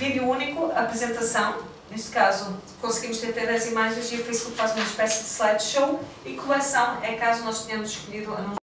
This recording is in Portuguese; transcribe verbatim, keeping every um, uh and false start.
vídeo único, apresentação, neste caso conseguimos ter dez imagens e o Facebook faz uma espécie de slideshow, e coleção é caso nós tenhamos escolhido